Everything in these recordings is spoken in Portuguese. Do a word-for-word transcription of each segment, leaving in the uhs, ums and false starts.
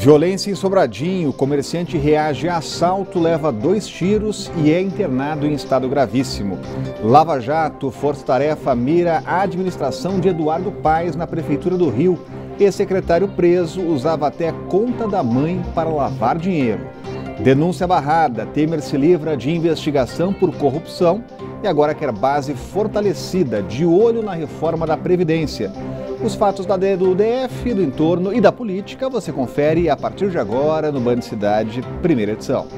Violência em Sobradinho, comerciante reage a assalto, leva dois tiros e é internado em estado gravíssimo. Lava Jato, força-tarefa mira a administração de Eduardo Paes na Prefeitura do Rio. Ex-secretário preso usava até a conta da mãe para lavar dinheiro. Denúncia barrada, Temer se livra de investigação por corrupção e agora quer base fortalecida, de olho na reforma da Previdência. Os fatos da do D F, do entorno e da política você confere a partir de agora no Band Cidade, primeira edição.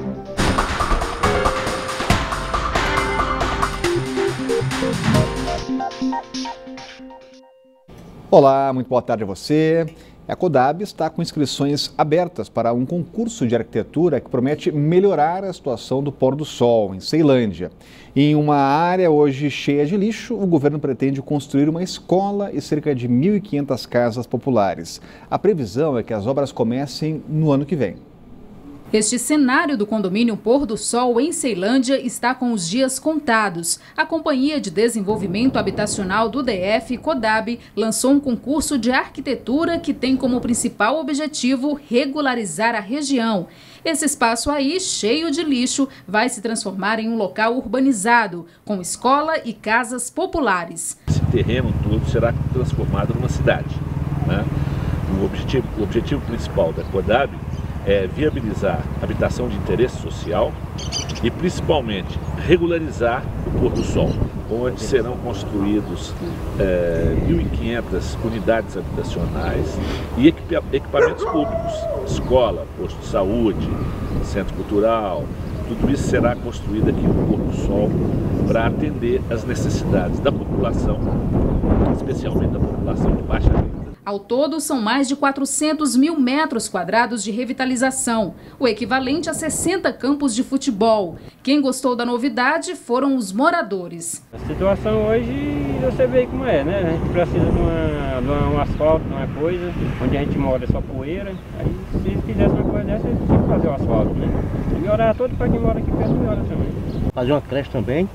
Olá, muito boa tarde a você. A CODHAB está com inscrições abertas para um concurso de arquitetura que promete melhorar a situação do Pôr do Sol, em Ceilândia. Em uma área hoje cheia de lixo, o governo pretende construir uma escola e cerca de mil e quinhentas casas populares. A previsão é que as obras comecem no ano que vem. Este cenário do condomínio Pôr do Sol em Ceilândia está com os dias contados. A Companhia de Desenvolvimento Habitacional do D F, CODHAB, lançou um concurso de arquitetura que tem como principal objetivo regularizar a região. Esse espaço aí, cheio de lixo, vai se transformar em um local urbanizado, com escola e casas populares. Esse terreno todo será transformado numa cidade, né? O objetivo, o objetivo principal da CODHAB é viabilizar habitação de interesse social e, principalmente, regularizar o Pôr do Sol, onde serão construídos é, mil e quinhentas unidades habitacionais e equipamentos públicos, escola, posto de saúde, centro cultural. Tudo isso será construído aqui no Pôr do Sol para atender às necessidades da população, especialmente da população de baixa renda. Ao todo, são mais de quatrocentos mil metros quadrados de revitalização, o equivalente a sessenta campos de futebol. Quem gostou da novidade foram os moradores. A situação hoje, você vê como é, né? A gente precisa de, uma, de uma, um asfalto, de uma coisa, onde a gente mora é só poeira. Aí, se fizesse uma coisa dessa, tinha que fazer o asfalto, né? E melhorar todo para quem mora aqui perto, melhora também. Fazer uma creche também.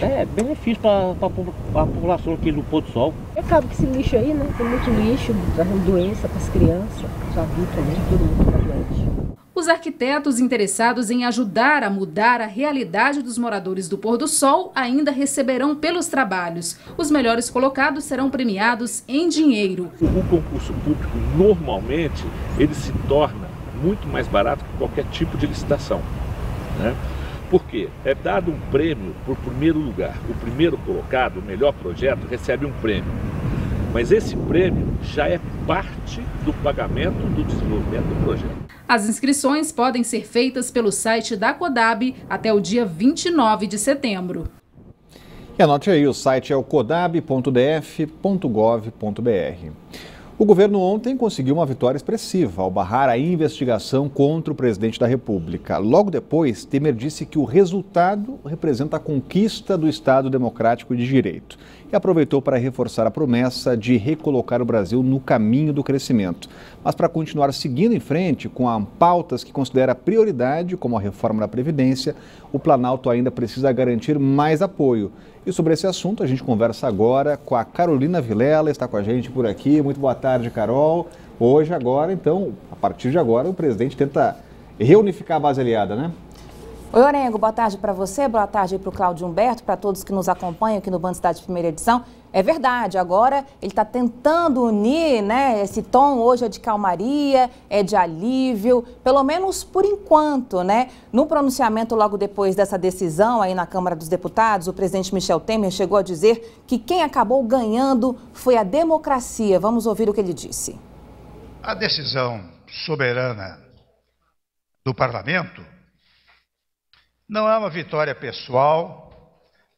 É benefício para a população aqui do Pôr do Sol. Acaba com esse lixo aí, né? Tem muito lixo, doença para as crianças, para os adultos, né? Todo mundo tá doente. Os arquitetos interessados em ajudar a mudar a realidade dos moradores do Pôr do Sol ainda receberão pelos trabalhos. Os melhores colocados serão premiados em dinheiro. O concurso público, normalmente, ele se torna muito mais barato que qualquer tipo de licitação, né? Por quê? É dado um prêmio por primeiro lugar. O primeiro colocado, o melhor projeto, recebe um prêmio. Mas esse prêmio já é parte do pagamento do desenvolvimento do projeto. As inscrições podem ser feitas pelo site da CODHAB até o dia vinte e nove de setembro. E anote aí, o site é o codhab ponto d f ponto gov ponto br. O governo ontem conseguiu uma vitória expressiva ao barrar a investigação contra o presidente da República. Logo depois, Temer disse que o resultado representa a conquista do Estado Democrático de Direito e aproveitou para reforçar a promessa de recolocar o Brasil no caminho do crescimento. Mas para continuar seguindo em frente com as pautas que considera prioridade, como a reforma da Previdência, o Planalto ainda precisa garantir mais apoio. E sobre esse assunto a gente conversa agora com a Carolina Vilela, está com a gente por aqui. Muito boa tarde, Carol. Hoje, agora, então, a partir de agora, o presidente tenta reunificar a base aliada, né? Oi, Orengo, boa tarde para você, boa tarde para o Claudio Humberto, para todos que nos acompanham aqui no Band Cidade Primeira Edição. É verdade, agora ele está tentando unir, né, esse tom hoje é de calmaria, é de alívio, pelo menos por enquanto, né? No pronunciamento logo depois dessa decisão aí na Câmara dos Deputados, o presidente Michel Temer chegou a dizer que quem acabou ganhando foi a democracia. Vamos ouvir o que ele disse. A decisão soberana do parlamento não é uma vitória pessoal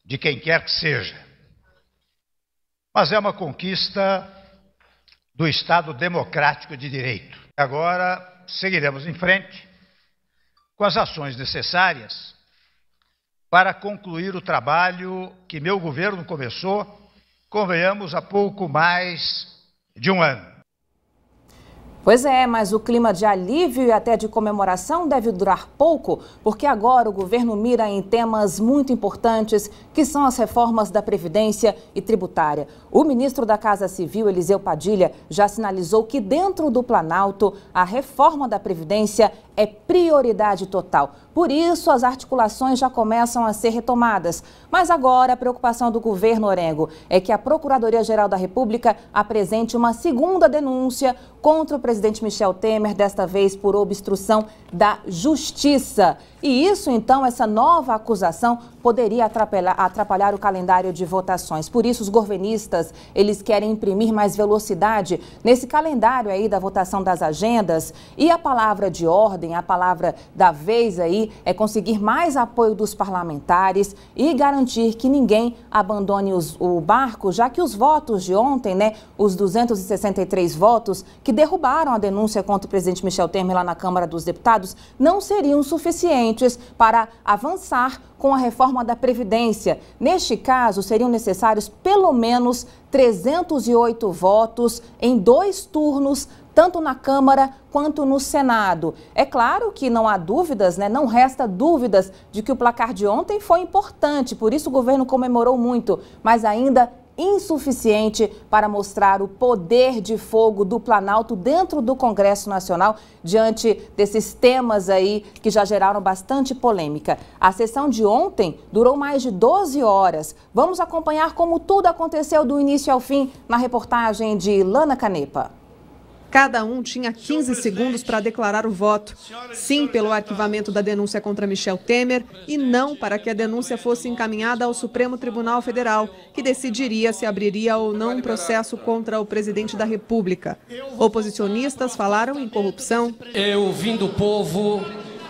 de quem quer que seja, mas é uma conquista do Estado Democrático de Direito. Agora seguiremos em frente com as ações necessárias para concluir o trabalho que meu governo começou, convenhamos, há pouco mais de um ano. Pois é, mas o clima de alívio e até de comemoração deve durar pouco, porque agora o governo mira em temas muito importantes, que são as reformas da Previdência e tributária. O ministro da Casa Civil, Eliseu Padilha, já sinalizou que dentro do Planalto a reforma da Previdência é prioridade total. Por isso, as articulações já começam a ser retomadas. Mas agora a preocupação do governo, Orengo, é que a Procuradoria-Geral da República apresente uma segunda denúncia contra o presidente. Presidente Michel Temer, desta vez por obstrução da justiça. E isso, então, essa nova acusação poderia atrapalhar, atrapalhar o calendário de votações. Por isso, os governistas, eles querem imprimir mais velocidade nesse calendário aí da votação das agendas. E a palavra de ordem, a palavra da vez aí, é conseguir mais apoio dos parlamentares e garantir que ninguém abandone os, o barco, já que os votos de ontem, né, os duzentos e sessenta e três votos que derrubaram a denúncia contra o presidente Michel Temer lá na Câmara dos Deputados não seriam suficientes para avançar com a reforma da Previdência. Neste caso, seriam necessários pelo menos trezentos e oito votos em dois turnos, tanto na Câmara quanto no Senado. É claro que não há dúvidas, né? Não resta dúvidas de que o placar de ontem foi importante, por isso o governo comemorou muito, mas ainda insuficiente para mostrar o poder de fogo do Planalto dentro do Congresso Nacional diante desses temas aí que já geraram bastante polêmica. A sessão de ontem durou mais de doze horas. Vamos acompanhar como tudo aconteceu do início ao fim na reportagem de Ilana Canepa. Cada um tinha quinze segundos para declarar o voto. Sim pelo arquivamento da denúncia contra Michel Temer e não para que a denúncia fosse encaminhada ao Supremo Tribunal Federal, que decidiria se abriria ou não um processo contra o presidente da República. Oposicionistas falaram em corrupção. Eu vim do povo,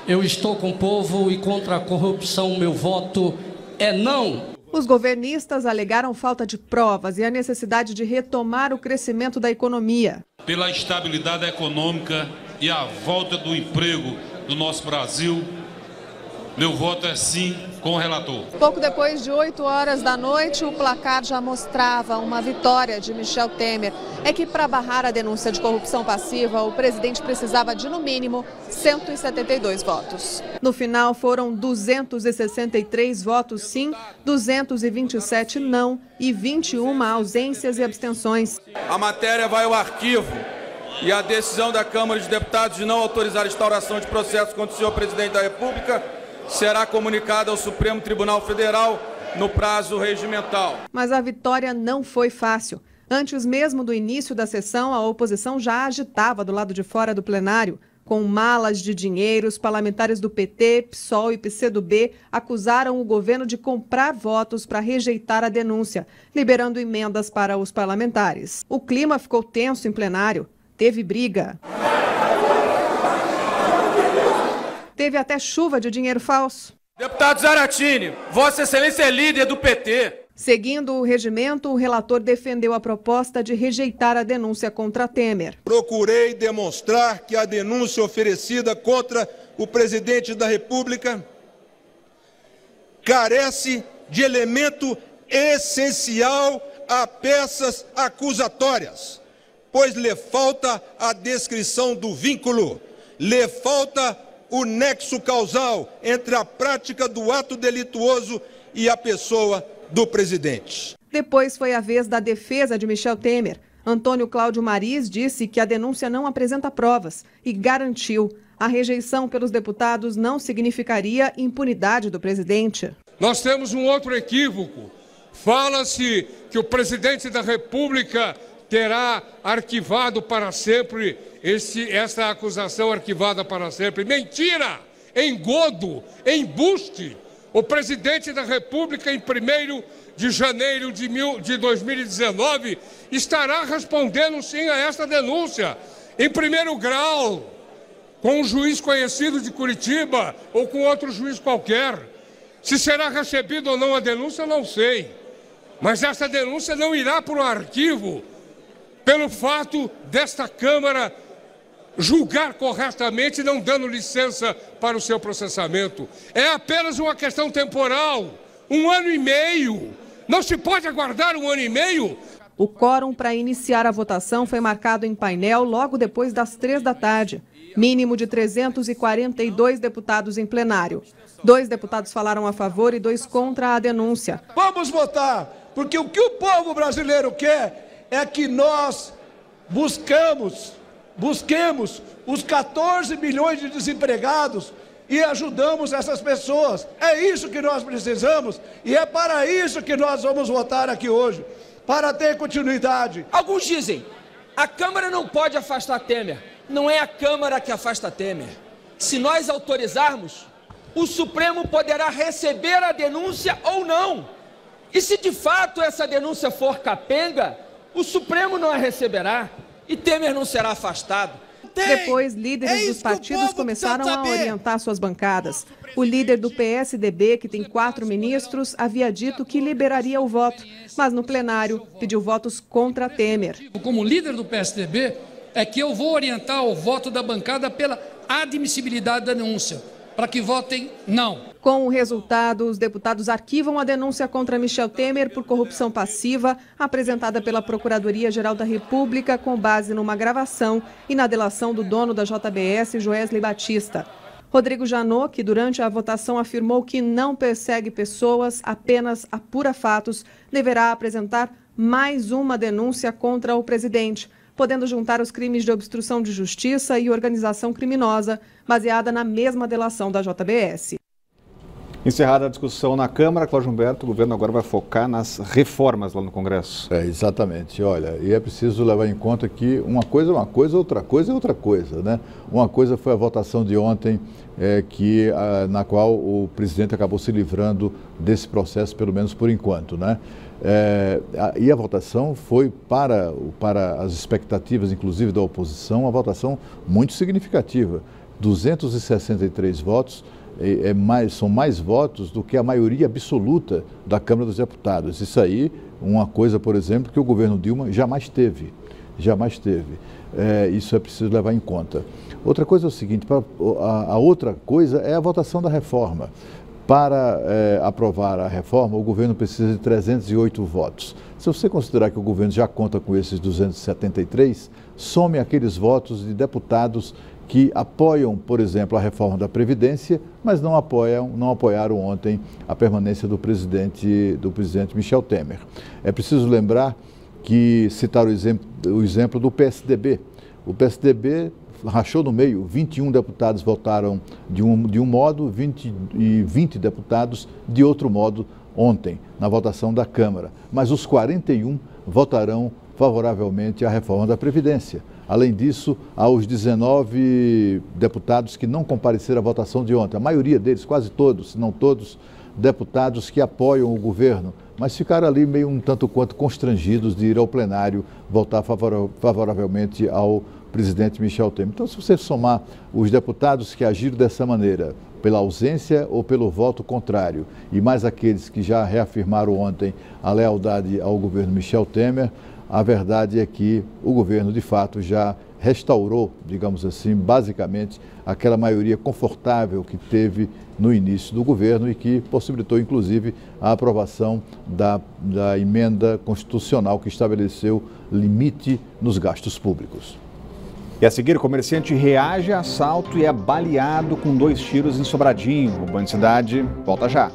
eu estou com o povo e contra a corrupção meu voto é não. Os governistas alegaram falta de provas e a necessidade de retomar o crescimento da economia. Pela estabilidade econômica e a volta do emprego do nosso Brasil, meu voto é sim com o relator. Pouco depois de oito horas da noite, o placar já mostrava uma vitória de Michel Temer. É que para barrar a denúncia de corrupção passiva, o presidente precisava de, no mínimo, cento e setenta e dois votos. No final, foram duzentos e sessenta e três votos sim, duzentos e vinte e sete não e vinte e uma ausências e abstenções. A matéria vai ao arquivo. E a decisão da Câmara dos Deputados de não autorizar a instauração de processo contra o senhor presidente da República será comunicada ao Supremo Tribunal Federal no prazo regimental. Mas a vitória não foi fácil. Antes mesmo do início da sessão, a oposição já agitava do lado de fora do plenário. Com malas de dinheiro, os parlamentares do P T, PSOL e PCdoB acusaram o governo de comprar votos para rejeitar a denúncia, liberando emendas para os parlamentares. O clima ficou tenso em plenário. Teve briga. Teve até chuva de dinheiro falso. Deputado Zaratini, Vossa Excelência é líder do P T. Seguindo o regimento, o relator defendeu a proposta de rejeitar a denúncia contra Temer. Procurei demonstrar que a denúncia oferecida contra o presidente da República carece de elemento essencial a peças acusatórias, pois lhe falta a descrição do vínculo, lhe falta o nexo causal entre a prática do ato delituoso e a pessoa do presidente. Depois foi a vez da defesa de Michel Temer. Antônio Cláudio Mariz disse que a denúncia não apresenta provas e garantiu: a rejeição pelos deputados não significaria impunidade do presidente. Nós temos um outro equívoco. Fala-se que o presidente da República terá arquivado para sempre esse, essa acusação arquivada para sempre. Mentira! Engodo! Embuste! O presidente da República, em primeiro de janeiro de dois mil e dezenove, estará respondendo sim a esta denúncia, em primeiro grau, com um juiz conhecido de Curitiba ou com outro juiz qualquer. Se será recebido ou não a denúncia, não sei. Mas essa denúncia não irá para o arquivo, pelo fato desta Câmara julgar corretamente, não dando licença para o seu processamento. É apenas uma questão temporal, um ano e meio. Não se pode aguardar um ano e meio. O quórum para iniciar a votação foi marcado em painel logo depois das três da tarde. Mínimo de trezentos e quarenta e dois deputados em plenário. Dois deputados falaram a favor e dois contra a denúncia. Vamos votar, porque o que o povo brasileiro quer é que nós buscamos, busquemos os quatorze milhões de desempregados e ajudamos essas pessoas. É isso que nós precisamos e é para isso que nós vamos votar aqui hoje, para ter continuidade. Alguns dizem, a Câmara não pode afastar Temer. Não é a Câmara que afasta Temer. Se nós autorizarmos, o Supremo poderá receber a denúncia ou não. E se de fato essa denúncia for capenga, o Supremo não a receberá e Temer não será afastado. Depois, líderes dos partidos começaram a orientar suas bancadas. O líder do P S D B, que tem quatro ministros, havia dito que liberaria o voto, mas no plenário pediu votos contra Temer. Como líder do P S D B, é que eu vou orientar o voto da bancada pela admissibilidade da denúncia, para que votem não. Com o resultado, os deputados arquivam a denúncia contra Michel Temer por corrupção passiva, apresentada pela Procuradoria-Geral da República com base numa gravação e na delação do dono da J B S, Joesley Batista. Rodrigo Janot, que durante a votação afirmou que não persegue pessoas, apenas apura fatos, deverá apresentar mais uma denúncia contra o presidente, podendo juntar os crimes de obstrução de justiça e organização criminosa, baseada na mesma delação da J B S. Encerrada a discussão na Câmara, Claudio Humberto, o governo agora vai focar nas reformas lá no Congresso. É, exatamente. Olha, e é preciso levar em conta que uma coisa é uma coisa, outra coisa é outra coisa, né? Uma coisa foi a votação de ontem, é, que, a, na qual o presidente acabou se livrando desse processo, pelo menos por enquanto, né? É, a, e a votação foi, para, para as expectativas, inclusive da oposição, uma votação muito significativa. duzentos e sessenta e três votos, é, é mais, são mais votos do que a maioria absoluta da Câmara dos Deputados. Isso aí, uma coisa, por exemplo, que o governo Dilma jamais teve. Jamais teve. É, isso é preciso levar em conta. Outra coisa é o seguinte, pra, a, a outra coisa é a votação da reforma. Para eh, aprovar a reforma, o governo precisa de trezentos e oito votos. Se você considerar que o governo já conta com esses duzentos e setenta e três, some aqueles votos de deputados que apoiam, por exemplo, a reforma da Previdência, mas não apoiam, não apoiaram ontem a permanência do presidente, do presidente Michel Temer. É preciso lembrar que, citar o exemplo, o exemplo do P S D B. O P S D B rachou no meio, vinte e um deputados votaram de um, de um modo vinte, e vinte deputados de outro modo ontem, na votação da Câmara. Mas os quarenta e um votarão favoravelmente à reforma da Previdência. Além disso, há os dezenove deputados que não compareceram à votação de ontem. A maioria deles, quase todos, se não todos, deputados que apoiam o governo, mas ficaram ali meio um tanto quanto constrangidos de ir ao plenário votar favora, favoravelmente ao presidente Michel Temer. Então, se você somar os deputados que agiram dessa maneira, pela ausência ou pelo voto contrário, e mais aqueles que já reafirmaram ontem a lealdade ao governo Michel Temer, a verdade é que o governo, de fato, já restaurou, digamos assim, basicamente, aquela maioria confortável que teve no início do governo e que possibilitou, inclusive, a aprovação da, da emenda constitucional que estabeleceu limite nos gastos públicos. E a seguir, o comerciante reage a assalto e é baleado com dois tiros em Sobradinho. O Band Cidade volta já.